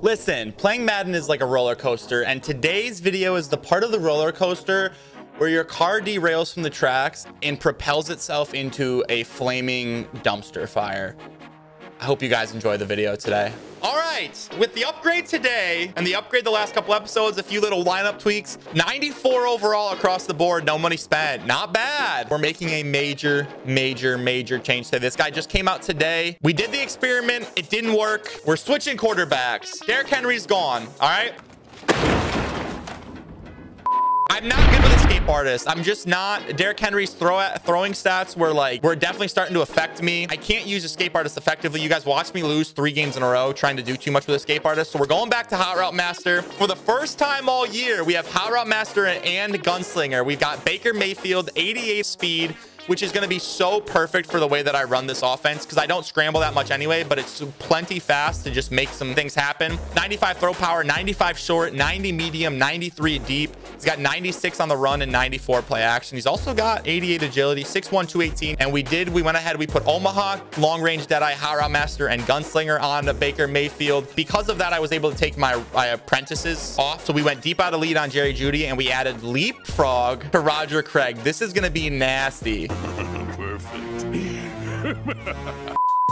Listen, playing Madden is like a roller coaster, and today's video is the part of the roller coaster where your car derails from the tracks and propels itself into a flaming dumpster fire. I hope you guys enjoy the video today. All right, with the upgrade today and the upgrade the last couple episodes, a few little lineup tweaks, 94 overall across the board, no money spent, not bad. We're making a major, major, major change today. This guy just came out today. We did the experiment, it didn't work. We're switching quarterbacks. Derrick Henry's gone, all right? I'm not good with escape artists. I'm just not. Derrick Henry's throwing stats were definitely starting to affect me. I can't use escape artists effectively. You guys watched me lose 3 games in a row trying to do too much with escape artists. So we're going back to Hot Route Master. For the first time all year, we have Hot Route Master and Gunslinger. We've got Baker Mayfield, 88 speed, which is going to be so perfect for the way that I run this offense because I don't scramble that much anyway, but it's plenty fast to just make some things happen. 95 throw power, 95 short, 90 medium, 93 deep. He's got 96 on the run and 94 play action. He's also got 88 agility, 6'1", 218. And we went ahead, we put Omaha, Long Range Deadeye, Hot Route Master, and Gunslinger on Baker Mayfield. Because of that, I was able to take my apprentices off. So we went deep out of lead on Jerry Judy, and we added Leapfrog to Roger Craig. This is going to be nasty. Perfect.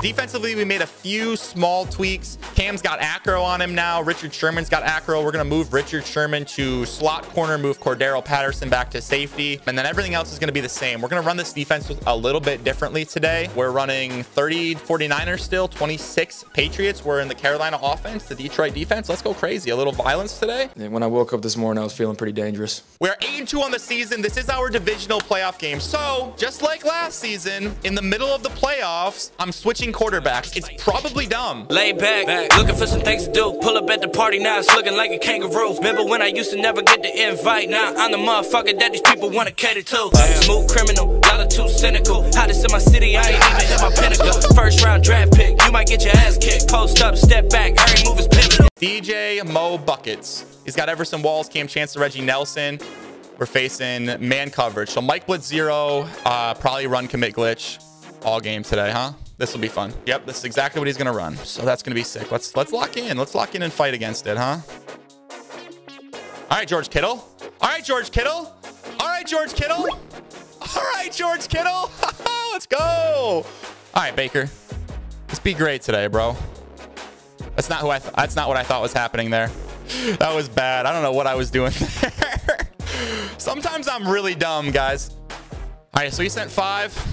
Defensively, we made a few small tweaks. Cam's got acro on him now. Richard Sherman's got acro. We're going to move Richard Sherman to slot corner, move Cordarrelle Patterson back to safety, and then everything else is going to be the same. We're going to run this defense a little bit differently today. We're running 30 49ers still, 26 Patriots. We're in the Carolina offense, the Detroit defense. Let's go crazy. A little violence today. And when I woke up this morning, I was feeling pretty dangerous. We're 8-2 on the season. This is our divisional playoff game. So just like last season, in the middle of the playoffs, I'm switching quarterbacks. It's probably dumb. Lay back, looking for some things to do. Pull up at the party, now it's looking like a kangaroo. Remember when I used to never get the invite? Now I'm the motherfucker that these people want to cater to. Smooth criminal, y'all are too cynical. Hottest in my city, I ain't even hit my pinnacle. First round draft pick, you might get your ass kicked. Post up, step back, every move is pivotal. DJ Mo Buckets. He's got Everson Walls, Cam Chancellor, Reggie Nelson. We're facing man coverage. So Mike Blitz 0, probably run commit glitch all game today, huh? This will be fun. Yep, this is exactly what he's gonna run. So that's gonna be sick. Let's lock in. Let's lock in and fight against it, huh? All right, George Kittle. All right, George Kittle. All right, George Kittle. All right, George Kittle. Let's go. All right, Baker. Let's be great today, bro. That's not who that's not what I thought was happening there. That was bad. I don't know what I was doing there. Sometimes I'm really dumb, guys. All right, so he sent 5.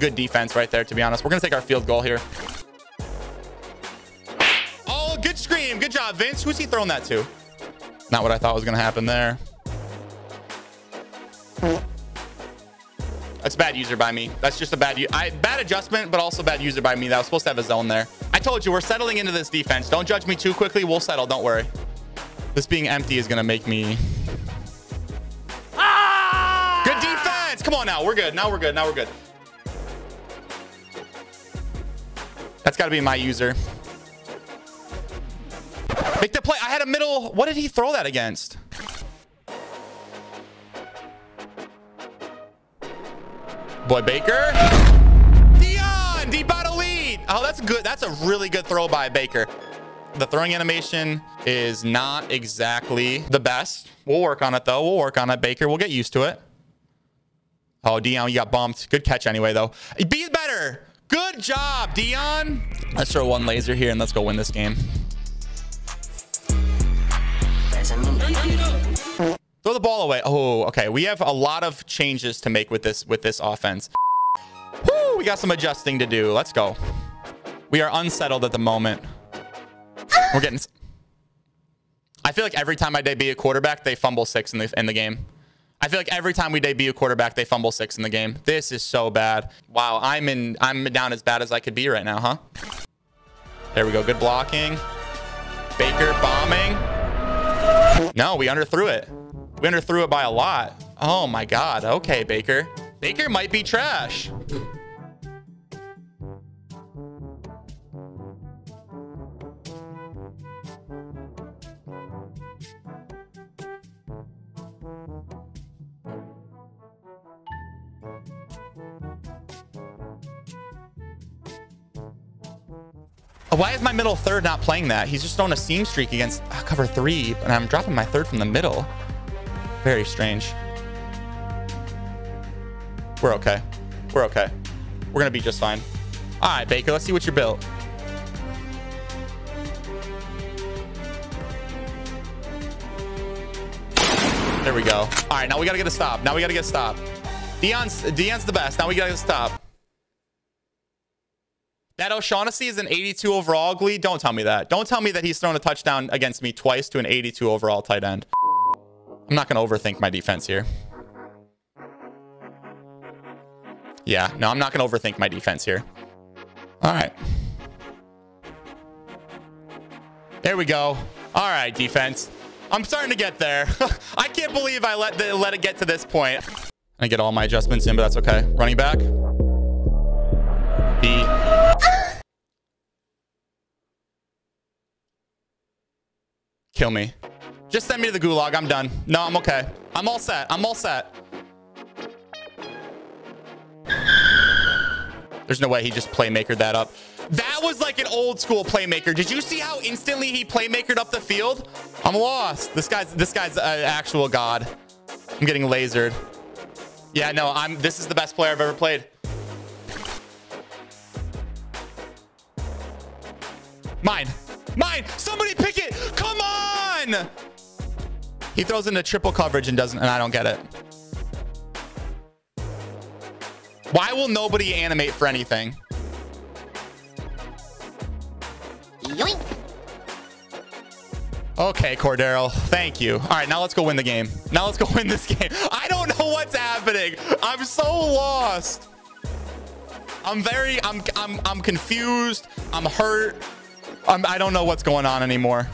Good defense right there, to be honest. We're gonna take our field goal here. Oh, good screen. Good job, Vince. Who's he throwing that to? Not what I thought was gonna happen there. That's bad user by me. That's just a bad adjustment, but also bad user by me. That was supposed to have a zone there. I told you, we're settling into this defense. Don't judge me too quickly. We'll settle. Don't worry. This being empty is gonna make me... Ah! Good defense. Come on now. We're good. Now we're good. Now we're good. That's got to be my user. Make the play. I had a middle. What did he throw that against? Boy, Baker. Dion, deep out of lead. Oh, that's good. That's a really good throw by Baker. The throwing animation is not exactly the best. We'll work on it, though. We'll work on it, Baker. We'll get used to it. Oh, Dion, you got bumped. Good catch anyway, though. Be better. Good job, Dion. Let's throw one laser here and let's go win this game. Throw the ball away. Oh, okay. We have a lot of changes to make with this offense. Woo, we got some adjusting to do. Let's go. We are unsettled at the moment. We're getting... I feel like every time I debut a quarterback, they fumble 6 in the game. I feel like every time we debut a quarterback, they fumble 6 in the game. This is so bad. Wow, I'm down as bad as I could be right now, huh? There we go. Good blocking. Baker bombing. No, we underthrew it. We underthrew it by a lot. Oh my God. Okay, Baker. Baker might be trash. Why is my middle third not playing that? He's just on a seam streak against cover three, and I'm dropping my third from the middle. Very strange. We're okay. We're okay. We're going to be just fine. All right, Baker, let's see what you're built. There we go. All right, now we got to get a stop. Now we got to get a stop. Dion's the best. Now we got to stop. Matt O'Shaughnessy is an 82 overall Glee. Don't tell me that. Don't tell me that he's thrown a touchdown against me twice to an 82 overall tight end. I'm not going to overthink my defense here. Yeah, no, I'm not going to overthink my defense here. All right. There we go. All right, defense. I'm starting to get there. I can't believe I let it get to this point. I get all my adjustments in, but that's okay. Running back. Kill me. Just send me to the gulag. I'm done. No, I'm okay. I'm all set. I'm all set. There's no way he just playmakered that up. That was like an old school playmaker. Did you see how instantly he playmakered up the field? I'm lost. This guy's an actual god. I'm getting lasered. Yeah, no, this is the best player I've ever played. Mine. Mine. Somebody pick it. Come on. He throws into triple coverage and doesn't, and I don't get it. Why will nobody animate for anything? Yoink. Okay, Cordarrelle, thank you. All right, now let's go win the game. Now let's go win this game. I don't know what's happening. I'm so lost. I'm confused. I'm hurt. I don't know what's going on anymore.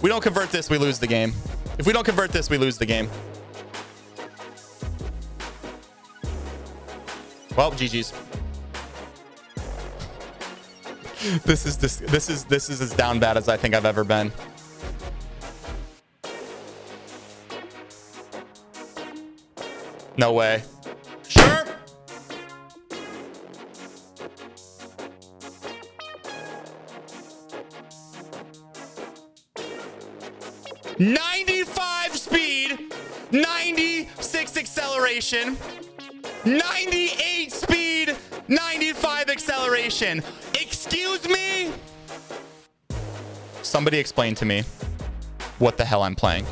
We don't convert this, we lose the game. If we don't convert this, we lose the game. Well, GG's. This is as down bad as I think I've ever been. No way. Sure. Speed 96 acceleration, 98 speed, 95 acceleration. Excuse me? Somebody explain to me what the hell I'm playing.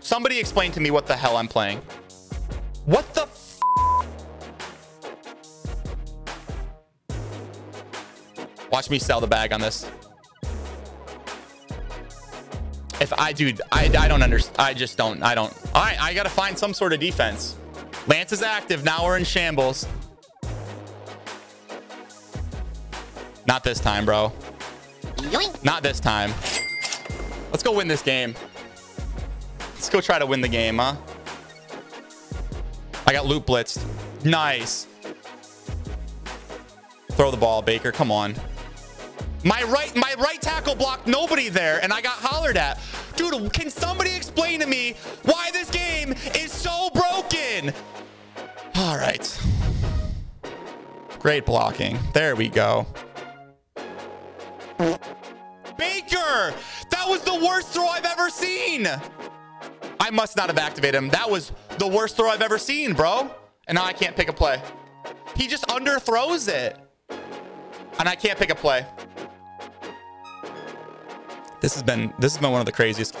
Somebody explain to me what the hell I'm playing. What the f? Watch me sell the bag on this. If I do, I don't understand. I just don't. All right, I got to find some sort of defense. Lance is active. Now we're in shambles. Not this time, bro. Not this time. Let's go win this game. Let's go try to win the game, huh? I got loop blitzed. Nice. Throw the ball, Baker. Come on. My right tackle blocked nobody there, and I got hollered at. Dude, can somebody explain to me why this game is so broken? All right. Great blocking. There we go. Baker! That was the worst throw I've ever seen! I must not have activated him. That was the worst throw I've ever seen, bro. And now I can't pick a play. He just underthrows it. And I can't pick a play. This has been one of the craziest.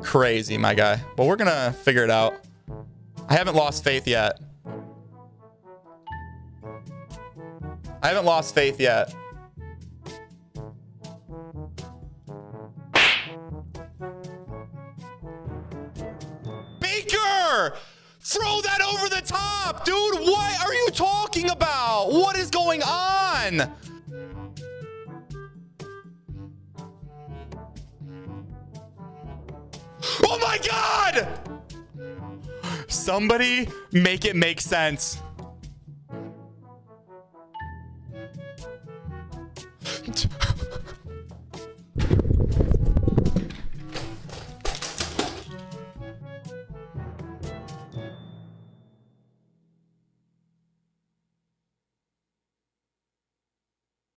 Crazy, my guy. But we're gonna figure it out. I haven't lost faith yet. I haven't lost faith yet. Baker! Throw that over the top, dude. What are you talking about? What is going on? Oh my God! Somebody make it make sense.